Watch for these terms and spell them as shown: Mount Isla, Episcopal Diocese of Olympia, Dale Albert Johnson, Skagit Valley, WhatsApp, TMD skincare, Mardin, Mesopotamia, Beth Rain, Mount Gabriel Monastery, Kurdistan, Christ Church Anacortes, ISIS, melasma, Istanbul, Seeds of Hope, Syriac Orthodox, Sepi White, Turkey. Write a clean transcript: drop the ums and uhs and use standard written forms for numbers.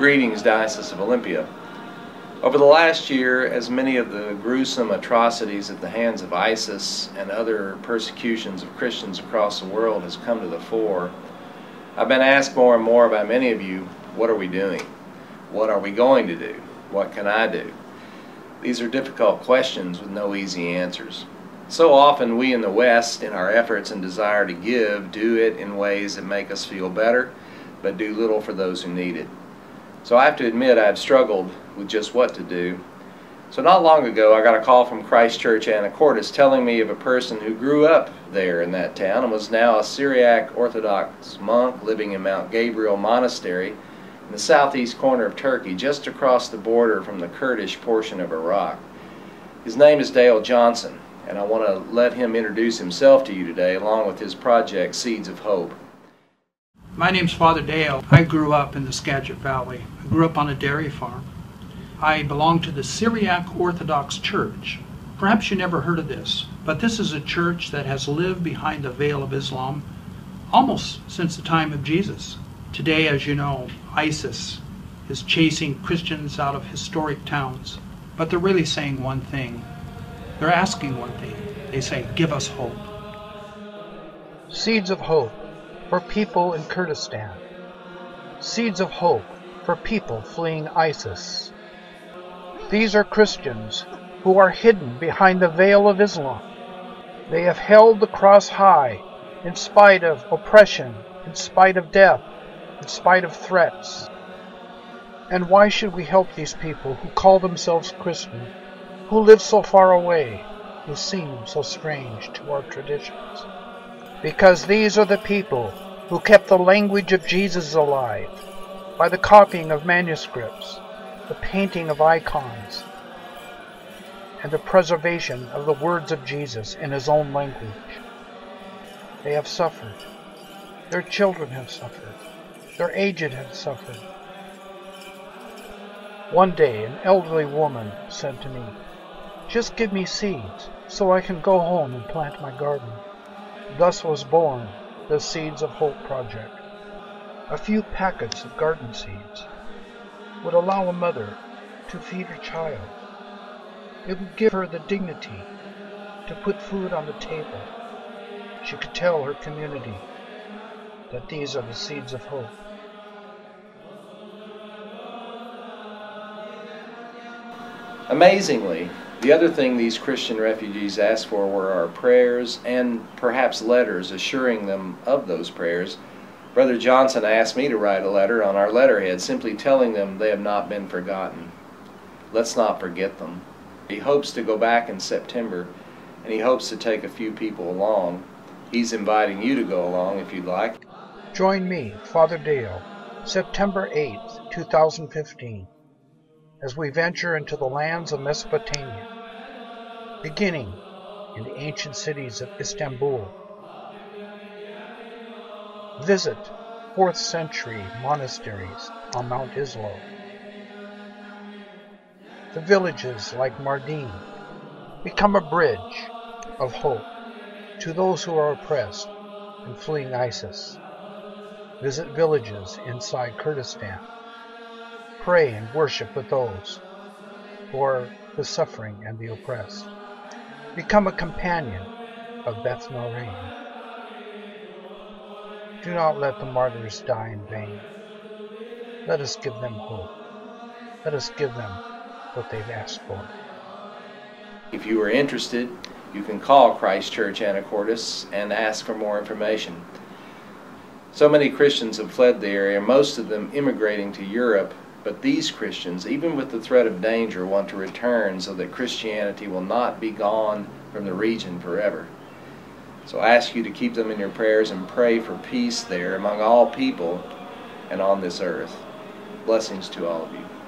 Greetings, Diocese of Olympia. Over the last year, as many of the gruesome atrocities at the hands of ISIS and other persecutions of Christians across the world has come to the fore, I've been asked more and more by many of you, what are we doing? What are we going to do? What can I do? These are difficult questions with no easy answers. So often we in the West, in our efforts and desire to give, do it in ways that make us feel better, but do little for those who need it. So I have to admit I've struggled with just what to do. So not long ago I got a call from Christ Church Anacortes telling me of a person who grew up there in that town and was now a Syriac Orthodox monk living in Mount Gabriel Monastery in the southeast corner of Turkey, just across the border from the Kurdish portion of Iraq. His name is Dale Johnson, and I want to let him introduce himself to you today along with his project Seeds of Hope. My name's Father Dale. I grew up in the Skagit Valley. I grew up on a dairy farm. I belong to the Syriac Orthodox Church. Perhaps you never heard of this, but this is a church that has lived behind the veil of Islam almost since the time of Jesus. Today, as you know, ISIS is chasing Christians out of historic towns, but they're really saying one thing. They're asking one thing. They say, give us hope. Seeds of Hope for people in Kurdistan. Seeds of hope for people fleeing ISIS. These are Christians who are hidden behind the veil of Islam. They have held the cross high in spite of oppression, in spite of death, in spite of threats. And why should we help these people who call themselves Christian, who live so far away, who seem so strange to our traditions? Because these are the people who kept the language of Jesus alive by the copying of manuscripts, the painting of icons, and the preservation of the words of Jesus in his own language. They have suffered. Their children have suffered. Their aged have suffered. One day an elderly woman said to me, "Just give me seeds so I can go home and plant my garden." Thus was born the Seeds of Hope project. A few packets of garden seeds would allow a mother to feed her child. It would give her the dignity to put food on the table. She could tell her community that these are the seeds of hope. Amazingly, the other thing these Christian refugees asked for were our prayers and perhaps letters assuring them of those prayers. Brother Johnson asked me to write a letter on our letterhead simply telling them they have not been forgotten. Let's not forget them. He hopes to go back in September, and he hopes to take a few people along. He's inviting you to go along if you'd like. Join me, Father Dale, September 8th, 2015. As we venture into the lands of Mesopotamia, beginning in the ancient cities of Istanbul. Visit 4th century monasteries on Mount Isla, the villages like Mardin. Become a bridge of hope to those who are oppressed and fleeing ISIS. Visit villages inside Kurdistan. Pray and worship with those who are the suffering and the oppressed. Become a companion of Beth Rain. Do not let the martyrs die in vain. Let us give them hope. Let us give them what they've asked for. If you are interested, you can call Christ Church Anacortes and ask for more information. So many Christians have fled the area, most of them immigrating to Europe. But these Christians, even with the threat of danger, want to return so that Christianity will not be gone from the region forever. So I ask you to keep them in your prayers and pray for peace there among all people and on this earth. Blessings to all of you.